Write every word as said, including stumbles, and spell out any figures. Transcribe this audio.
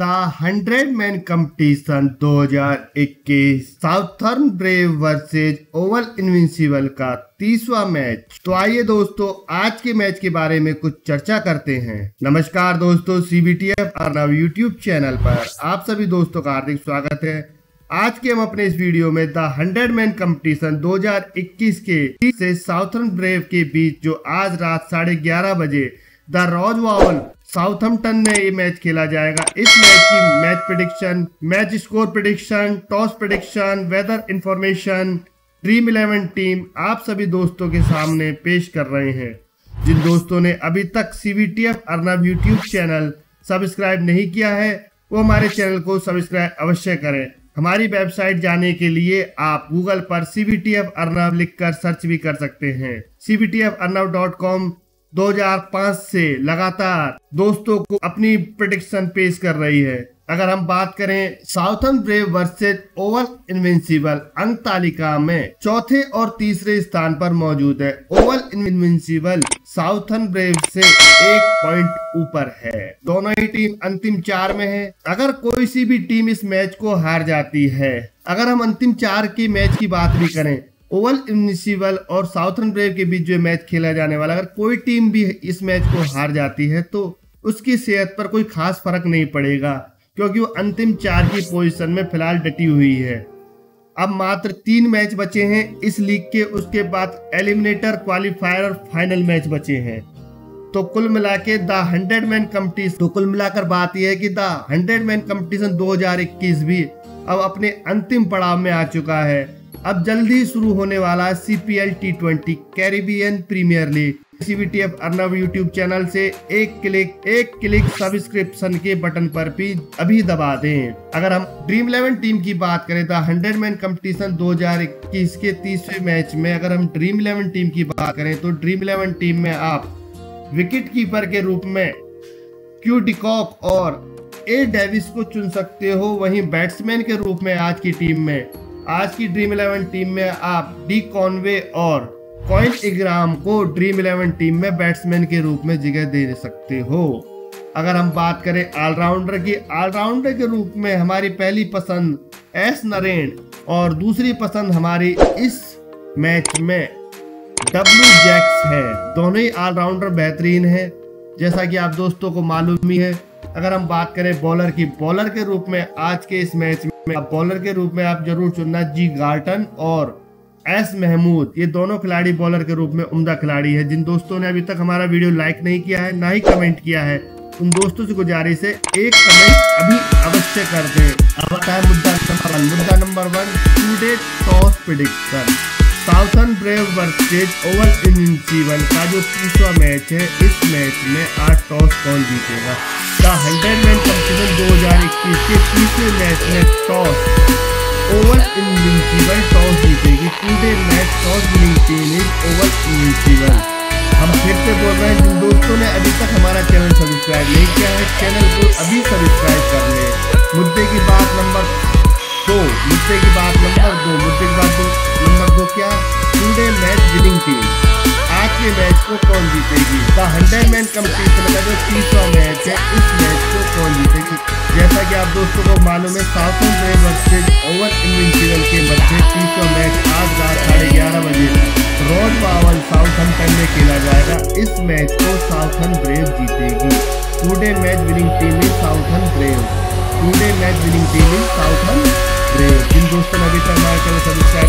The hundred man competition दो हज़ार इक्कीस Southern brave versus Oval invincible का तीसवा मैच। तो आइए दोस्तों आज के मैच के बारे में कुछ चर्चा करते हैं। नमस्कार दोस्तों, सीबीटीएफ और नव यूट्यूब चैनल पर आप सभी दोस्तों का हार्दिक स्वागत है। आज के हम अपने इस वीडियो में द हंड्रेड मैन कंपटीशन दो हज़ार इक्कीस के से साउथर्न ब्रेव के बीच जो आज रात साढ़े ग्यारह बजे द रॉज वावल साउथम्पटन में ये मैच खेला जाएगा। इस मैच की match prediction, match score prediction, toss prediction, weather information dream eleven team आप सभी दोस्तों के सामने पेश कर रहे हैं। जिन दोस्तों ने अभी तक CBTF Arnab YouTube channel subscribe नहीं किया है वो हमारे चैनल को सब्सक्राइब अवश्य करें। हमारी वेबसाइट जाने के लिए आप गूगल पर सीबीटीएफ अर्नब लिखकर सर्च भी कर सकते हैं। सीबीटीएफ अर्नब डॉट कॉम दो हज़ार पाँच से लगातार दोस्तों को अपनी प्रेडिक्शन पेश कर रही है। अगर हम बात करें southern brave versus Oval invincible, अंक तालिका में चौथे और तीसरे स्थान पर मौजूद है। ओवल इनविंसिबल साउथर्न ब्रेव से एक पॉइंट ऊपर है। दोनों ही टीम अंतिम चार में है। अगर कोई सी भी टीम इस मैच को हार जाती है, अगर हम अंतिम चार के मैच की बात भी करें, ओवल इनविंसिबल और साउथर्न ब्रेव के बीच जो मैच खेला जाने वाला, अगर कोई टीम भी इस मैच को हार जाती है तो उसकी सेहत पर कोई खास फर्क नहीं पड़ेगा क्योंकि वो अंतिम चार की पोजीशन में फिलहाल डटी हुई है। अब मात्र तीन मैच बचे हैं इस लीग के, उसके बाद एलिमिनेटर, क्वालिफायर और फाइनल मैच बचे हैं। तो कुल मिला के द हंड्रेड मैन कम्पटीशन तो कुल मिलाकर बात यह है कि द हंड्रेड मैन कम्पटीशन दो हजार इक्कीस भी अब अपने अंतिम पड़ाव में आ चुका है। अब जल्दी शुरू होने वाला CPL T twenty Caribbean premier league. CBTF Arnab YouTube channel से एक क्लिक एक क्लिक सब्सक्रिप्शन के बटन पर भी अभी दबा दें। अगर हम ड्रीम इलेवन टीम की बात करें तो हंड्रेड मैन कंपटीशन दो हज़ार इक्कीस के तीसरे मैच में अगर हम ड्रीम इलेवन टीम की बात करें तो ड्रीम इलेवन टीम में आप विकेट कीपर के रूप में क्यू डिकॉक और ए डेविस को चुन सकते हो। वहीं बैट्समैन के रूप में आज की टीम में आज की ड्रीम इलेवन टीम में आप डी कॉनवे और कॉइन इग्राम को ड्रीम इलेवन टीम में बैट्समैन के रूप में जगह दे सकते हो। अगर हम बात करें ऑलराउंडर की, ऑलराउंडर के रूप में हमारी पहली पसंद एस नरेन और दूसरी पसंद हमारी इस मैच में डब्ल्यू जैक्स है। दोनों ही ऑलराउंडर बेहतरीन हैं जैसा कि आप दोस्तों को मालूम ही है। अगर हम बात करें बॉलर की, बॉलर के रूप में आज के इस मैच में आप बॉलर के रूप में आप जरूर चुनना जी गार्टन और एस महमूद। ये दोनों खिलाड़ी बॉलर के रूप में उम्दा खिलाड़ी है। जिन दोस्तों ने अभी तक हमारा वीडियो लाइक नहीं किया है ना ही कमेंट किया है उन दोस्तों से गुजारिश है एक कमेंट अभी अवश्य कर दें। अब बताएं मुद्दा नंबर वन। मुद्दा number one today toss prediction. Southern brave versus Oval invincible का जो तीसरा मैच है इस मैच में आज टॉस कौन जीतेगा। द हंड्रेड मैन कंपटीशन दो हज़ार इक्कीस के तीसरे मैच में टॉस ओवल इनविंसिबल टॉस जीतेगी। Today match toss winning team is Oval invincible. हम फिर से बोल रहे हैं, जिन दोस्तों ने अभी तक हमारा चैनल सब्सक्राइब नहीं किया है चैनल को अभी सब्सक्राइब कर लें। मुद्दे की बात नंबर दो मुद्दे की बात नंबर दो मुद्दे की बात नंबर दो क्या, टूडे मैच विनिंग टीम आज के मैच को कौन जीतेगी। द हंड्रेड मैन कंपटीशन का जो तीसरा मैच है इस मैच को कौन जीतेगी। जैसा कि आप दोस्तों को मालूम है southern brave versus Oval invincible के मध्य तीसरा मैच आज रात साढ़े ग्यारह बजे रॉज वावल साउथम्पटन में खेला जाएगा। इस मैच को साउथर्न ब्रेव जीतेगी। Today match winning team is southern brave. Today match winning team is southern brave. जिन दोस्तों ने अभी तक हमारे चैनल सब्सक्राइब